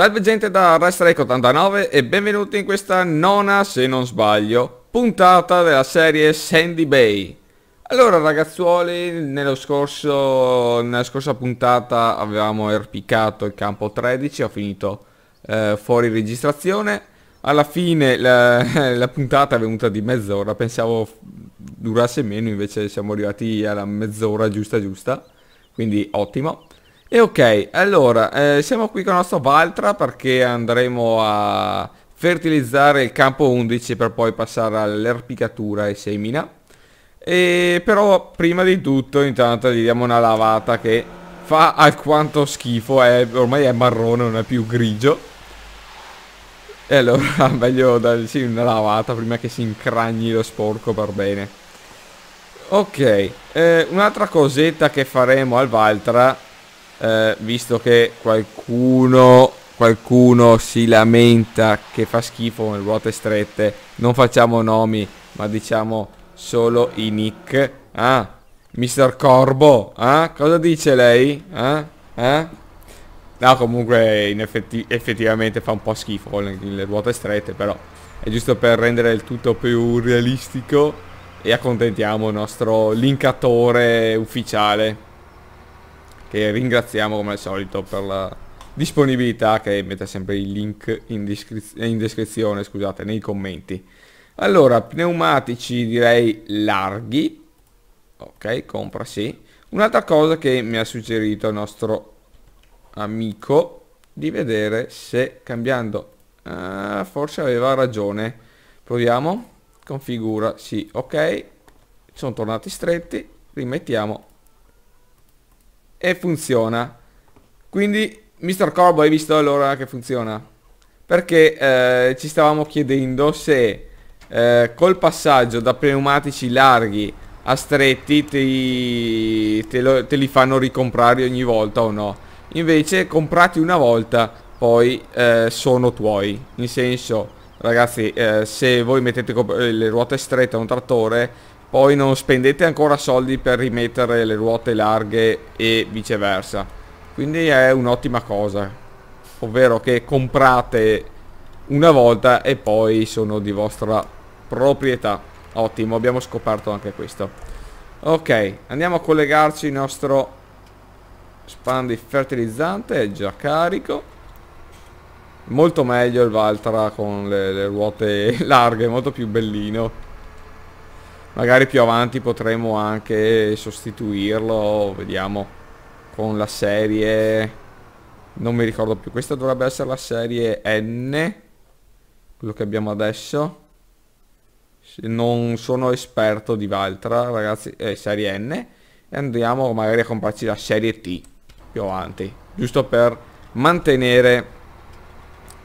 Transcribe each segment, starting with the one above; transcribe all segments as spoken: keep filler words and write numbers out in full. Salve gente da RedStrike ottantanove e benvenuti in questa nona, se non sbaglio, puntata della serie Sandy Bay. Allora ragazzuoli, nello scorso, nella scorsa puntata avevamo erpicato il campo tredici, ho finito eh, fuori registrazione. Alla fine la, la puntata è venuta di mezz'ora, pensavo durasse meno, invece siamo arrivati alla mezz'ora giusta giusta, quindi ottimo. E ok, allora, eh, siamo qui con il nostro Valtra perché andremo a fertilizzare il campo undici per poi passare all'erpicatura e semina. E però prima di tutto intanto gli diamo una lavata che fa alquanto schifo, è, ormai è marrone, non è più grigio. E allora meglio darci una lavata prima che si incragni lo sporco per bene. Ok, eh, un'altra cosetta che faremo al Valtra... Eh, visto che qualcuno qualcuno si lamenta che fa schifo con le ruote strette, non facciamo nomi ma diciamo solo i nick. Ah, mister Corbo, ah, cosa dice lei? Ah, ah? No, comunque in effetti, effettivamente fa un po' schifo con le, le ruote strette, però è giusto per rendere il tutto più realistico e accontentiamo il nostro linkatore ufficiale, che ringraziamo come al solito per la disponibilità, che mette sempre il link in, descriz in descrizione, scusate, nei commenti. Allora, pneumatici direi larghi. Ok, compra sì. Un'altra cosa che mi ha suggerito il nostro amico, di vedere se cambiando... Ah, forse aveva ragione. Proviamo. Configura, sì, ok. Sono tornati stretti. Rimettiamo. E funziona. Quindi mister Corbo, hai visto allora che funziona? Perché eh, ci stavamo chiedendo se eh, col passaggio da pneumatici larghi a stretti te, te, lo, te li fanno ricomprare ogni volta o no. Invece comprati una volta poi eh, sono tuoi. In senso, ragazzi, eh, se voi mettete le ruote strette a un trattore, poi non spendete ancora soldi per rimettere le ruote larghe e viceversa. Quindi è un'ottima cosa. Ovvero che comprate una volta e poi sono di vostra proprietà. Ottimo, abbiamo scoperto anche questo. Ok, andiamo a collegarci il nostro span di fertilizzante. È già carico. Molto meglio il Valtra con le, le ruote larghe, molto più bellino. Magari più avanti potremo anche sostituirlo, vediamo, con la serie... Non mi ricordo più, questa dovrebbe essere la serie N, quello che abbiamo adesso. Non sono esperto di Valtra, ragazzi, è serie N. E andiamo magari a comprarci la serie T più avanti, giusto per mantenere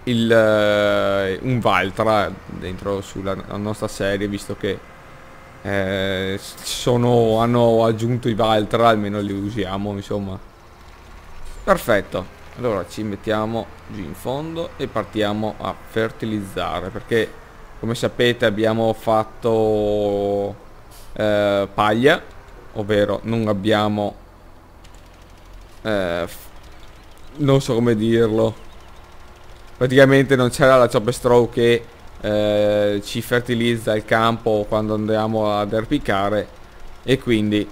il, uh, un Valtra dentro sulla la nostra serie, visto che... Eh, sono, hanno aggiunto i Valtra, almeno li usiamo, insomma. Perfetto. Allora ci mettiamo giù in fondo e partiamo a fertilizzare, perché come sapete abbiamo fatto eh, paglia, ovvero non abbiamo eh, non so come dirlo, praticamente non c'era la chop straw che Eh, ci fertilizza il campo quando andiamo ad erpicare, e quindi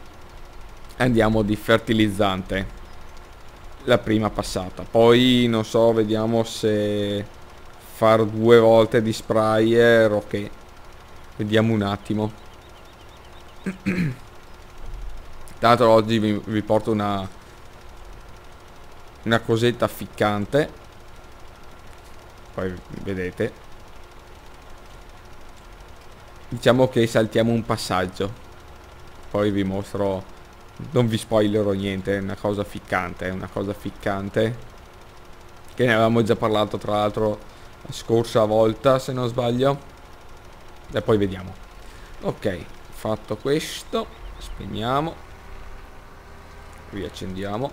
andiamo di fertilizzante la prima passata. Poi non so, vediamo se far due volte di sprayer o che, vediamo un attimo. Tanto oggi vi, vi porto una una cosetta ficcante, poi vedete. Diciamo che saltiamo un passaggio, poi vi mostro, non vi spoilerò niente, è una cosa ficcante, è una cosa ficcante, che ne avevamo già parlato tra l'altro la scorsa volta se non sbaglio, e poi vediamo. Ok, fatto questo, spegniamo, riaccendiamo,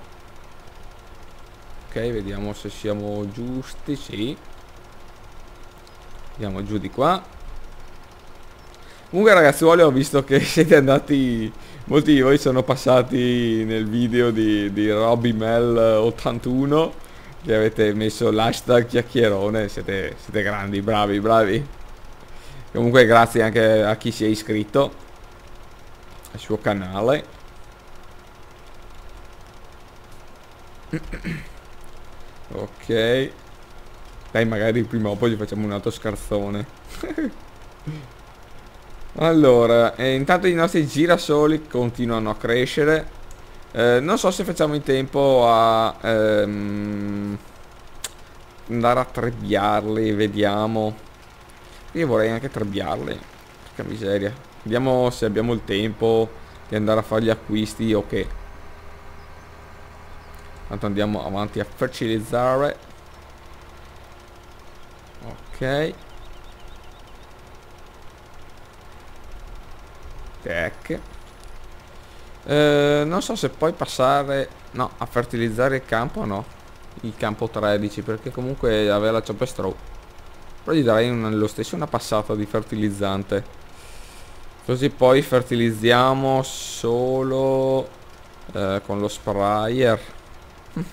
ok, vediamo se siamo giusti, sì, andiamo giù di qua. Comunque ragazzuoli, ho visto che siete andati, molti di voi sono passati nel video di, di Robymel ottantuno che avete messo l'hashtag chiacchierone, siete, siete grandi, bravi, bravi. Comunque grazie anche a chi si è iscritto al suo canale. Ok, dai, magari prima o poi gli facciamo un altro scarzone. Allora, eh, intanto i nostri girasoli continuano a crescere. Eh, non so se facciamo in tempo a ehm, andare a trebbiarli, vediamo. Io vorrei anche trebbiarli, porca miseria. Vediamo se abbiamo il tempo di andare a fare gli acquisti o che. Tanto andiamo avanti a fertilizzare. Ok. Tac. Eh, non so se poi passare, no, a fertilizzare il campo, no, il campo tredici, perché comunque aveva la chop straw, però gli darei una, lo stesso una passata di fertilizzante, così poi fertilizziamo solo eh, con lo sprayer.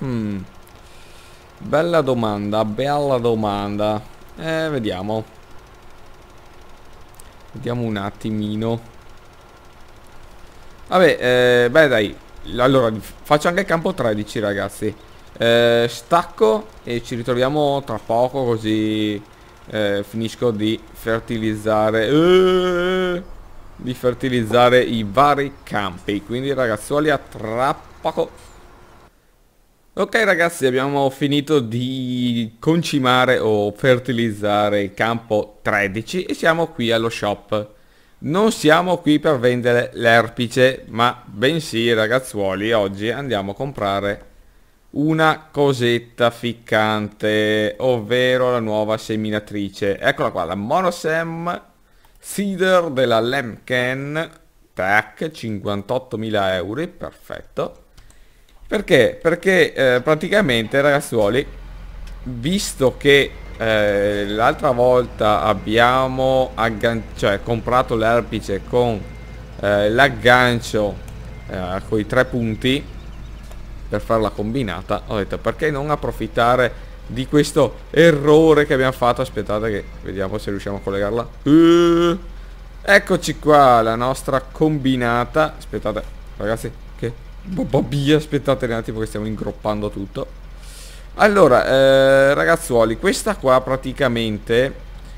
Mm-hmm. Bella domanda, bella domanda. Eh, vediamo vediamo un attimino. Vabbè, eh, beh dai, allora faccio anche il campo tredici, ragazzi. eh, Stacco e ci ritroviamo tra poco, così eh, finisco di fertilizzare eh, Di fertilizzare i vari campi. Quindi ragazzuoli, a tra poco. Ok ragazzi, abbiamo finito di concimare o fertilizzare il campo tredici e siamo qui allo shop. Non siamo qui per vendere l'erpice, ma bensì, ragazzuoli, oggi andiamo a comprare una cosetta ficcante, ovvero la nuova seminatrice. Eccola qua, la Monosem Seeder della Lemken, tac, cinquantottomila euro, perfetto. Perché? Perché eh, praticamente, ragazzuoli, visto che Eh, l'altra volta abbiamo cioè, comprato l'erpice con eh, l'aggancio eh, con i tre punti per farla combinata, ho detto perché non approfittare di questo errore che abbiamo fatto. Aspettate che vediamo se riusciamo a collegarla. uh, Eccoci qua, la nostra combinata. Aspettate ragazzi che bababia, aspettate un attimo che stiamo ingroppando tutto. Allora, eh, ragazzuoli, questa qua praticamente,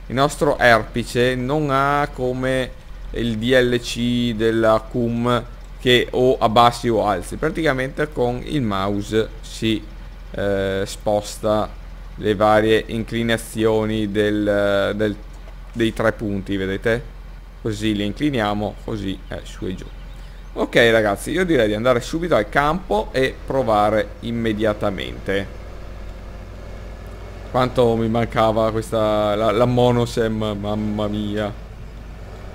il nostro erpice non ha come il D L C della C U M che o abbassi o alzi. Praticamente con il mouse si eh, sposta le varie inclinazioni del, del, dei tre punti, vedete? Così li incliniamo, così è eh, su e giù. Ok ragazzi, io direi di andare subito al campo e provare immediatamente. Quanto mi mancava questa, la, la Monosem, mamma mia.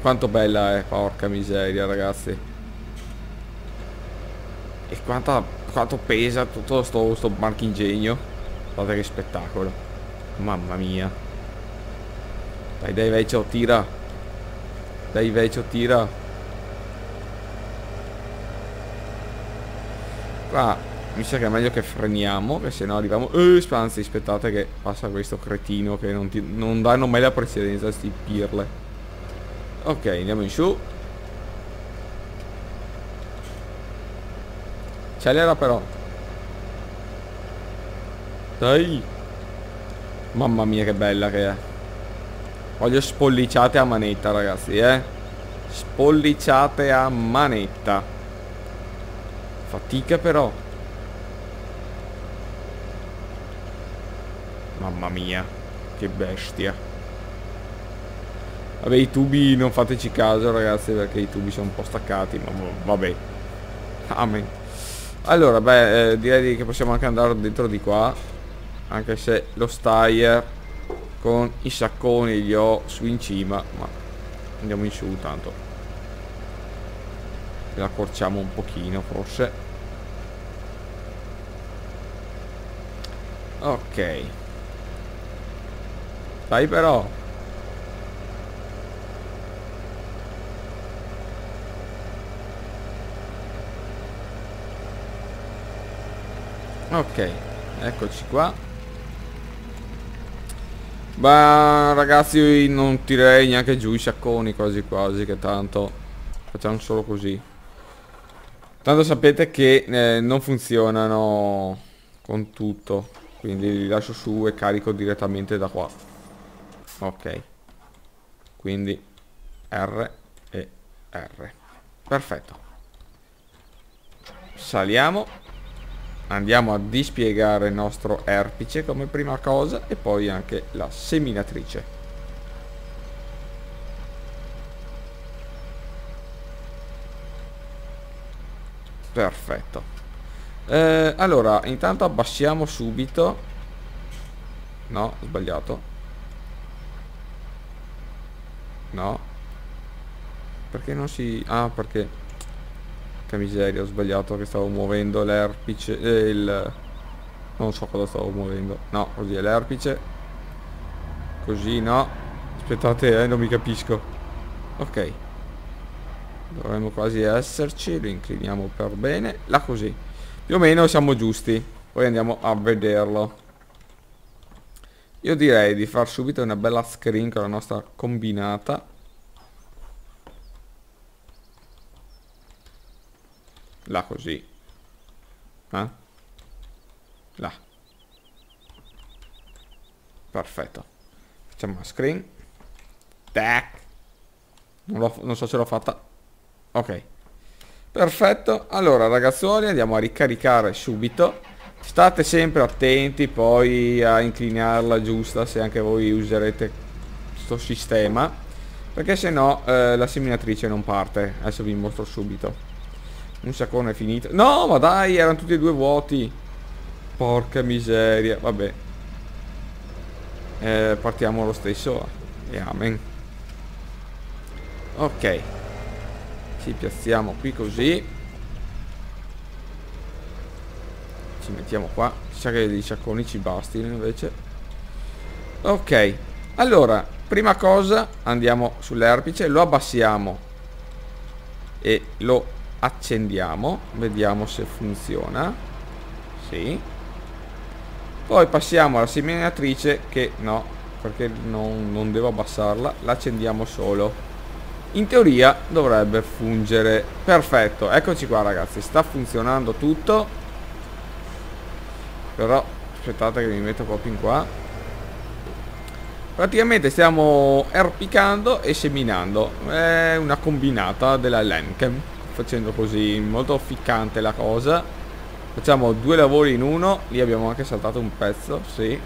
Quanto bella è, porca miseria ragazzi. E quanta, quanto pesa tutto sto, sto marchingegno. Guardate che spettacolo. Mamma mia. Dai, dai vecchio, tira. Dai vecchio, tira. Qua. Mi sa che è meglio che freniamo, che se no arriviamo... Eh, anzi, aspettate che passa questo cretino che non, ti... non danno mai la precedenza a sti pirle. Ok, andiamo in su. Accelera però. Dai. Mamma mia che bella che è. Voglio spolliciate a manetta ragazzi, eh. Spolliciate a manetta. Fatica però. Mamma mia, che bestia. Vabbè, i tubi non fateci caso ragazzi, perché i tubi sono un po' staccati, ma vabbè. Amen. Allora, beh, eh, direi che possiamo anche andare dentro di qua, anche se lo Steyr con i sacconi li ho su in cima, ma andiamo in su tanto. Ce la accorciamo un pochino forse. Ok. Dai però. Ok, eccoci qua. Beh ragazzi, io non tirerei neanche giù i sacconi, quasi quasi, che tanto facciamo solo così. Tanto sapete che eh, non funzionano con tutto, quindi li lascio su e carico direttamente da qua. Ok, quindi R e R, perfetto. Saliamo, andiamo a dispiegare il nostro erpice come prima cosa e poi anche la seminatrice. Perfetto. eh, Allora intanto abbassiamo subito. No, ho sbagliato. No, perché non si... Ah, perché... Che miseria, ho sbagliato che stavo muovendo l'erpice. eh, il... Non so cosa stavo muovendo. No, così è l'erpice. Così no. Aspettate, eh, non mi capisco. Ok, dovremmo quasi esserci, lo incliniamo per bene, là così. Più o meno siamo giusti, poi andiamo a vederlo. Io direi di far subito una bella screen con la nostra combinata. Là così. Eh? Là. Perfetto. Facciamo una screen. Tac. Non, non so se l'ho fatta. Ok, perfetto. Allora ragazzuoli, andiamo a ricaricare subito. State sempre attenti poi a inclinarla giusta, se anche voi userete questo sistema, perché se no eh, la seminatrice non parte. Adesso vi mostro subito. Un saccone è finito. No, ma dai, erano tutti e due vuoti. Porca miseria. Vabbè, eh, partiamo lo stesso e amen. Ok, ci piazziamo qui così, ci mettiamo qua. Chissà che i sacconi ci bastino invece. Ok, allora prima cosa andiamo sull'erpice, lo abbassiamo e lo accendiamo, vediamo se funziona. Sì, poi passiamo alla seminatrice, che no, perché non, non devo abbassarla, l'accendiamo solo. In teoria dovrebbe fungere. Perfetto, eccoci qua ragazzi, sta funzionando tutto. Però aspettate che mi metto proprio in qua. Praticamente stiamo erpicando e seminando. È una combinata della Lemken, facendo così, molto ficcante la cosa. Facciamo due lavori in uno. Lì abbiamo anche saltato un pezzo, sì.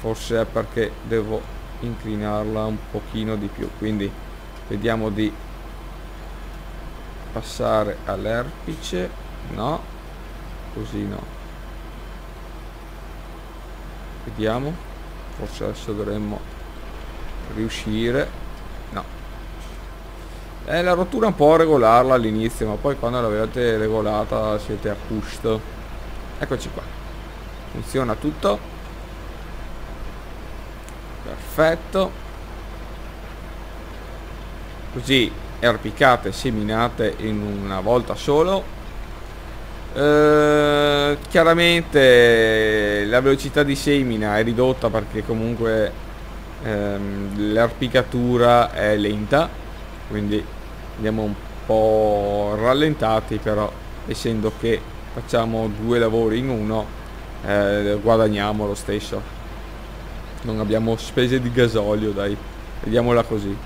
Forse è perché devo inclinarla un pochino di più, quindi vediamo di passare all'erpice. No, così no. Vediamo, forse adesso dovremmo riuscire. No, eh, la rottura un po' regolarla all'inizio, ma poi quando l'avete regolata siete a posto. Eccoci qua, funziona tutto. Perfetto. Così erpicate e seminate in una volta solo. Eh, chiaramente la velocità di semina è ridotta perché comunque ehm, l'erpicatura è lenta, quindi andiamo un po' rallentati, però essendo che facciamo due lavori in uno eh, guadagniamo lo stesso, non abbiamo spese di gasolio, dai, vediamola così.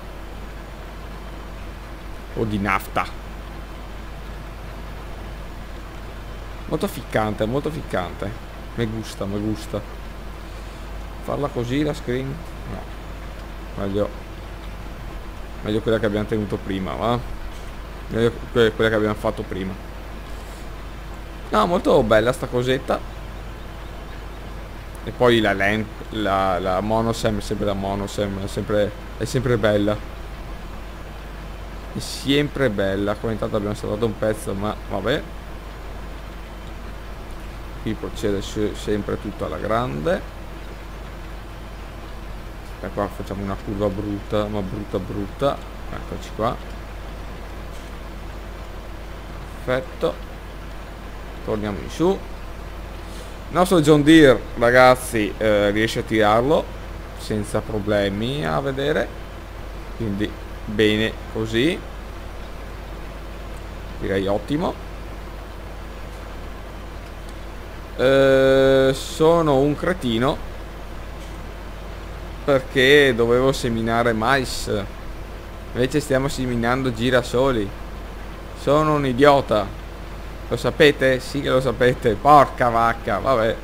O di nafta. Molto ficcante, molto ficcante. Mi gusta, mi gusta. Farla così la screen? No. Meglio, meglio quella che abbiamo tenuto prima, va? Meglio quella che abbiamo fatto prima. No, molto bella sta cosetta. E poi la lamp, la, la Monosem, sempre la Monosem, è sempre, è sempre bella. È sempre bella. Come intanto abbiamo saltato un pezzo, ma vabbè, qui procede sempre tutto alla grande. E qua facciamo una curva brutta, ma brutta brutta. Eccoci qua. Perfetto. Torniamo in su. Il nostro John Deere ragazzi eh, riesce a tirarlo. senza problemi a vedere, quindi bene così, direi ottimo. Eh, sono un cretino perché dovevo seminare mais, invece stiamo seminando girasoli. Sono un idiota, lo sapete? Sì che lo sapete, porca vacca, vabbè.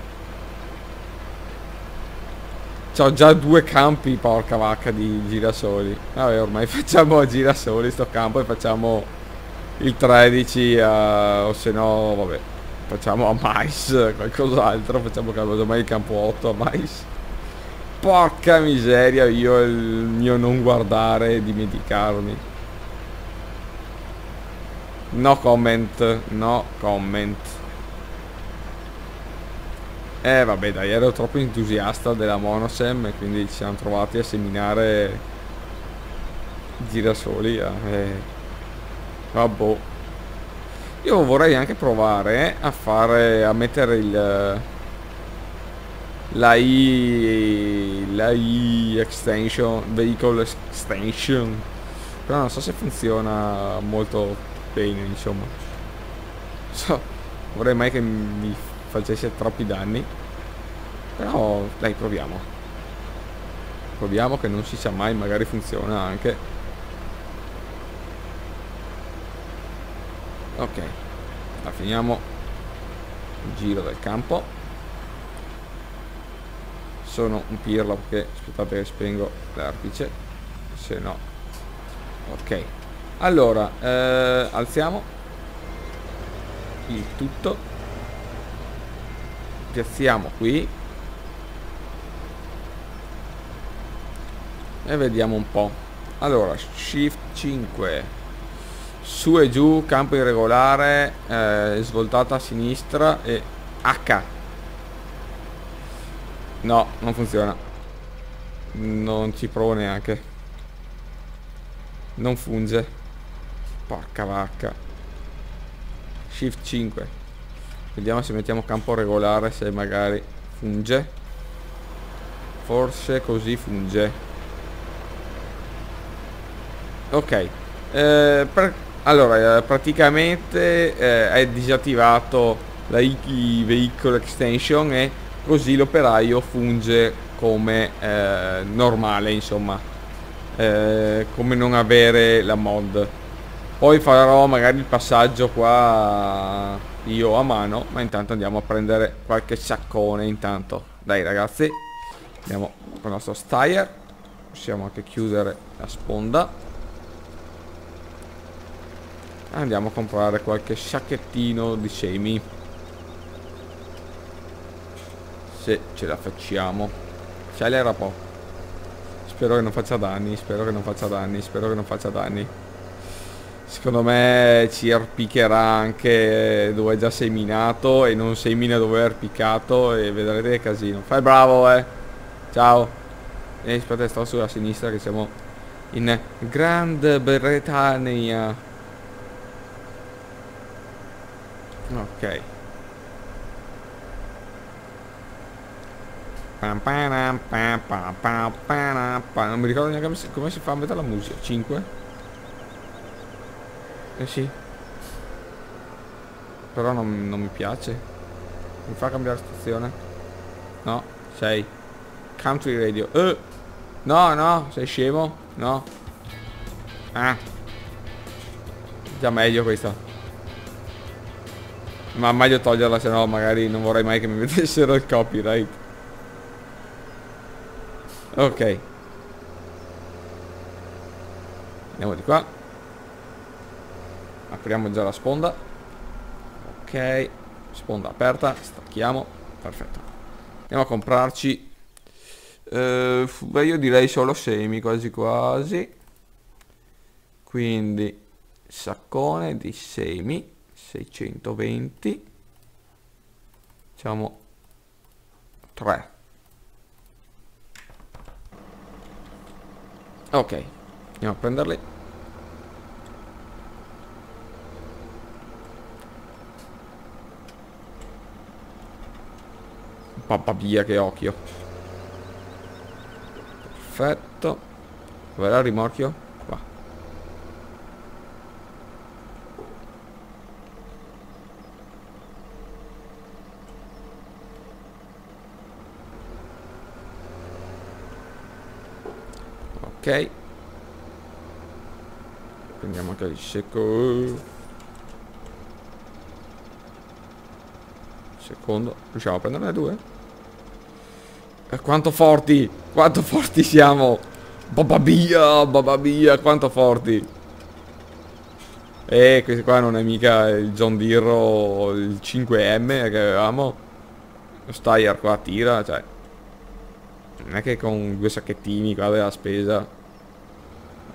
C'ho già due campi, porca vacca, di girasoli. Vabbè, ormai facciamo girasoli sto campo e facciamo il tredici a, o se no, vabbè, facciamo a mais, qualcos'altro, facciamo ormai il campo otto a mais. Porca miseria, io il mio non guardare e dimenticarmi. No comment, no comment. Eh vabbè dai, ero troppo entusiasta della Monosem e quindi ci siamo trovati a seminare girasoli. Eh. Vabbè. Io vorrei anche provare a fare, a mettere il la i la i extension, vehicle extension. Però non so se funziona molto bene, insomma. So, vorrei mai che mi facesse troppi danni, però dai, proviamo proviamo che non si sa mai, magari funziona anche. Ok, la finiamo il giro del campo. Sono un pirla perché aspettate che spengo l'arpice, se no. Ok, allora eh, alziamo il tutto, piazziamo qui e vediamo un po'. Allora shift cinque, su e giù, campo irregolare, eh, svoltata a sinistra e H. No, non funziona, non ci provo neanche, non funge. Porca vacca. Shift cinque. Vediamo se mettiamo campo regolare, se magari funge. Forse così funge. Ok. Eh, per, allora, praticamente eh, è disattivato la I vehicle extension e così l'operaio funge come eh, normale, insomma. Eh, come non avere la mod. Poi farò magari il passaggio qua io a mano, ma intanto andiamo a prendere qualche saccone intanto. Dai ragazzi, andiamo con il nostro Steyr. Possiamo anche chiudere la sponda. Andiamo a comprare qualche sacchettino di semi, se ce la facciamo. Accelera un po'. Spero che non faccia danni, spero che non faccia danni, spero che non faccia danni. Secondo me ci arpicherà anche dove è già seminato e non semina dove è arpicato e vedrete che casino. Fai bravo, eh. Ciao. E aspetta, sto sulla sinistra che siamo in Gran Bretagna. Ok. Non mi ricordo neanche come si fa a mettere la musica. cinque? Eh sì, però non, non mi piace, mi fa cambiare stazione. No, sei country radio. Eh, no no, sei scemo. No, ah, già meglio questa, ma meglio toglierla, se no magari non vorrei mai che mi vedessero il copyright. Ok, andiamo di qua. Apriamo già la sponda. Ok, sponda aperta, stacchiamo, perfetto. Andiamo a comprarci eh, beh, io direi solo semi, quasi quasi. Quindi saccone di semi seicentoventi, diciamo tre. Ok, andiamo a prenderli. Papà via, che occhio. Perfetto. Dov'era il rimorchio? Qua. Ok. Prendiamo anche il secco. Secondo. Riusciamo a prenderne due? Eh, quanto forti! Quanto forti siamo! Bababia! Bababia! Quanto forti! E eh, questo qua non è mica il John Deere, il cinque M che avevamo. Lo Steyr qua tira, cioè. Non è che con due sacchettini qua della spesa.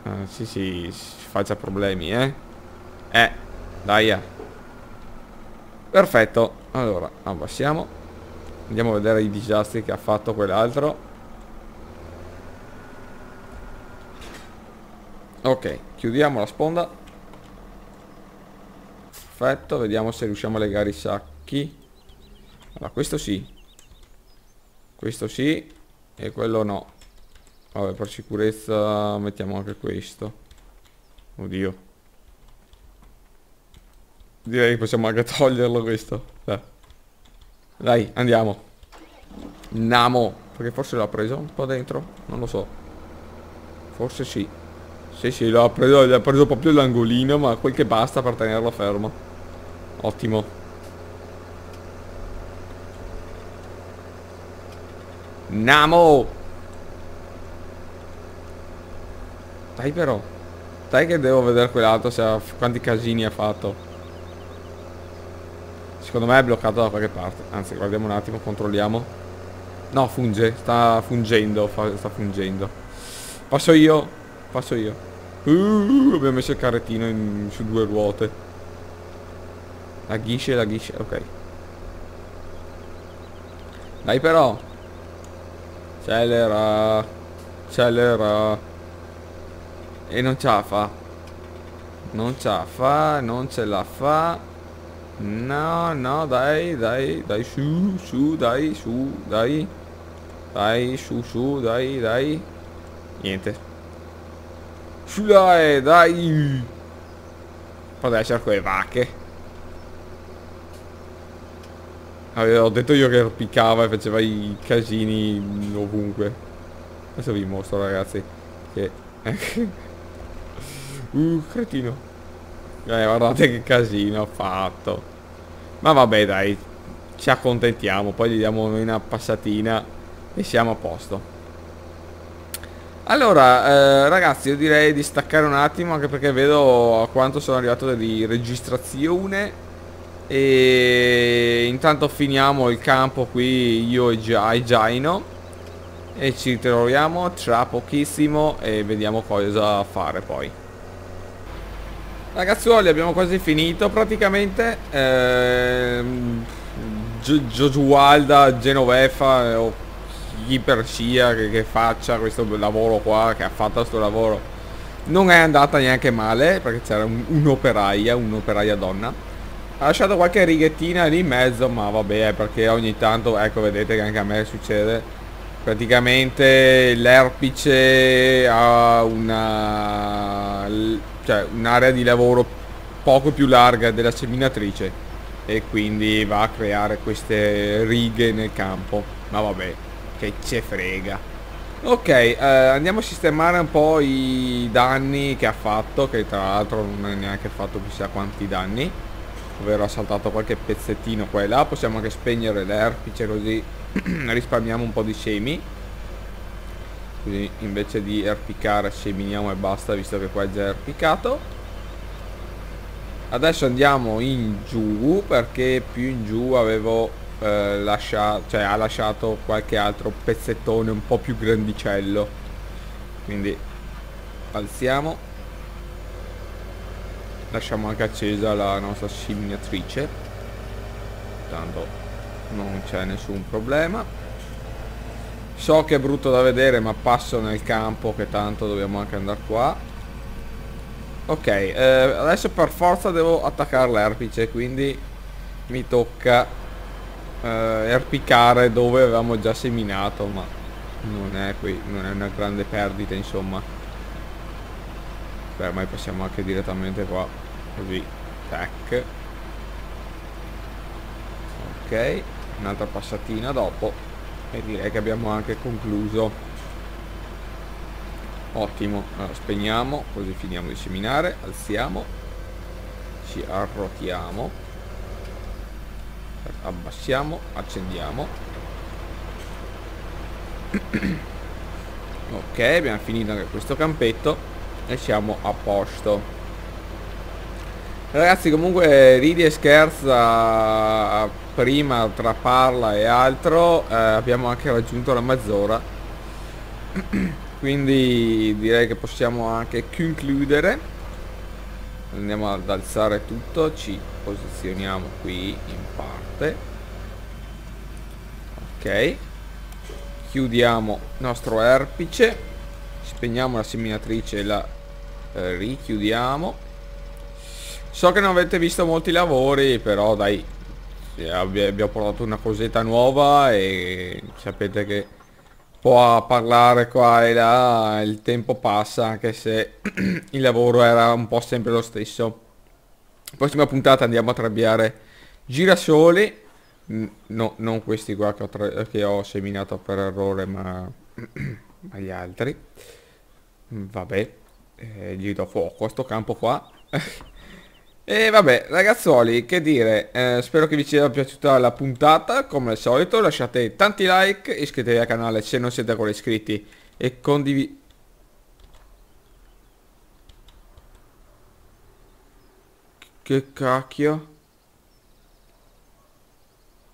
Eh, sì, sì, si faccia problemi, eh. Eh, dai. Eh. Perfetto. Allora, abbassiamo. Andiamo a vedere i disastri che ha fatto quell'altro. Ok, chiudiamo la sponda. Perfetto, vediamo se riusciamo a legare i sacchi. Allora, questo sì. Questo sì. E quello no. Vabbè, per sicurezza mettiamo anche questo. Oddio. Direi che possiamo anche toglierlo questo. Dai, Dai andiamo. Namo. Perché forse l'ha preso un po' dentro. Non lo so. Forse sì. Sì sì, l'ha preso, l'ha preso proprio l'angolino. Ma quel che basta per tenerlo fermo. Ottimo. Namo. Dai però. Dai che devo vedere quell'altro se ha, quanti casini ha fatto. Secondo me è bloccato da qualche parte. Anzi, guardiamo un attimo, controlliamo. No, funge. Sta fungendo. Fa, sta fungendo. Passo io. Passo io. Uh, abbiamo messo il carrettino in, su due ruote. La ghisce, la ghisce. Ok. Dai però. Accelera. Accelera. E non ce la fa. Non ce la fa. Non ce la fa. No, no, dai, dai, dai, su, su, dai, su, dai. Dai, su, su, dai, dai. Niente. Su, dai, dai. Poteva essere quelle vacche. Avevo detto io che piccava e faceva i casini ovunque. Adesso vi mostro, ragazzi, che... uh, cretino. Eh, guardate che casino ha fatto. Ma vabbè, dai, ci accontentiamo. Poi gli diamo una passatina e siamo a posto. Allora, eh, ragazzi, io direi di staccare un attimo, anche perché vedo a quanto sono arrivato di registrazione. E intanto finiamo il campo qui io e Gino, e ci ritroviamo tra pochissimo e vediamo cosa fare poi. Ragazzuoli, abbiamo quasi finito praticamente. ehm, Giosualda, Genovefa eh, o chi per sia che, che faccia questo lavoro qua, che ha fatto questo lavoro, non è andata neanche male, perché c'era un'operaia, un un'operaia donna. Ha lasciato qualche righettina lì in mezzo, ma vabbè, perché ogni tanto, ecco, vedete che anche a me succede. Praticamente l'erpice ha una... cioè un'area di lavoro poco più larga della seminatrice e quindi va a creare queste righe nel campo. Ma vabbè, che ce frega. Ok, eh, andiamo a sistemare un po' i danni che ha fatto, che tra l'altro non ha neanche fatto chissà quanti danni, ovvero ha saltato qualche pezzettino qua e là. Possiamo anche spegnere l'erpice, così risparmiamo un po' di semi. Quindi invece di erpicare seminiamo e basta, visto che qua è già erpicato. Adesso andiamo in giù, perché più in giù avevo eh, lasciato, cioè ha lasciato qualche altro pezzettone un po' più grandicello. Quindi alziamo. Lasciamo anche accesa la nostra seminatrice. Tanto non c'è nessun problema. So che è brutto da vedere, ma passo nel campo, che tanto dobbiamo anche andare qua. Ok, eh, adesso per forza devo attaccare l'erpice, quindi mi tocca eh, erpicare dove avevamo già seminato, ma non è qui, non è una grande perdita, insomma. Beh, ormai passiamo anche direttamente qua, così, tac. Ok, un'altra passatina dopo e direi che abbiamo anche concluso. Ottimo, allora, spegniamo così finiamo di seminare, alziamo, ci arrotiamo, abbassiamo, accendiamo. Ok, abbiamo finito anche questo campetto e siamo a posto. Ragazzi, comunque ridi e scherza, prima tra parla e altro eh, abbiamo anche raggiunto la mezz'ora. Quindi direi che possiamo anche concludere. Andiamo ad alzare tutto, ci posizioniamo qui in parte. Ok, chiudiamo il nostro erpice, spegniamo la seminatrice e la eh, richiudiamo. So che non avete visto molti lavori, però dai, abbiamo portato una cosetta nuova e sapete che può parlare qua e là, il tempo passa, anche se il lavoro era un po' sempre lo stesso. Prossima puntata andiamo a trebbiare girasoli, no, non questi qua che ho, che ho seminato per errore, ma, ma gli altri. Vabbè, eh, gli do fuoco a sto campo qua. E vabbè ragazzuoli, che dire, eh, spero che vi sia piaciuta la puntata. Come al solito lasciate tanti like, iscrivetevi al canale se non siete ancora iscritti e condividete. Che cacchio,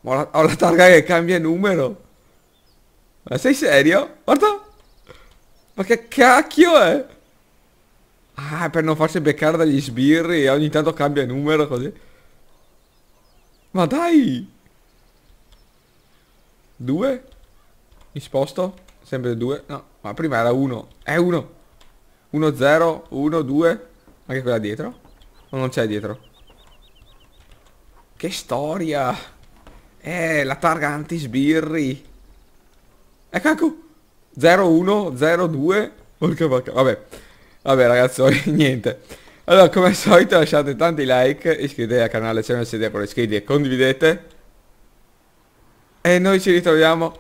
ho la, ho la targa che cambia numero. Ma sei serio? Guarda, ma che cacchio è? Ah, per non farsi beccare dagli sbirri e ogni tanto cambia numero così. Ma dai! Due? Mi sposto? Sempre due? No, ma prima era uno. È uno. Uno, zero, uno, due. Anche quella dietro? O non c'è dietro? Che storia! Eh, la targa anti-sbirri. Ecco, zero, uno, zero, due. Porca vacca, vabbè. Vabbè ragazzi, niente. Allora, come al solito lasciate tanti like, iscrivetevi al canale se non siete ancora iscritti e condividete. E noi ci ritroviamo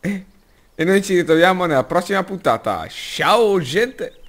E, e noi ci ritroviamo nella prossima puntata. Ciao gente!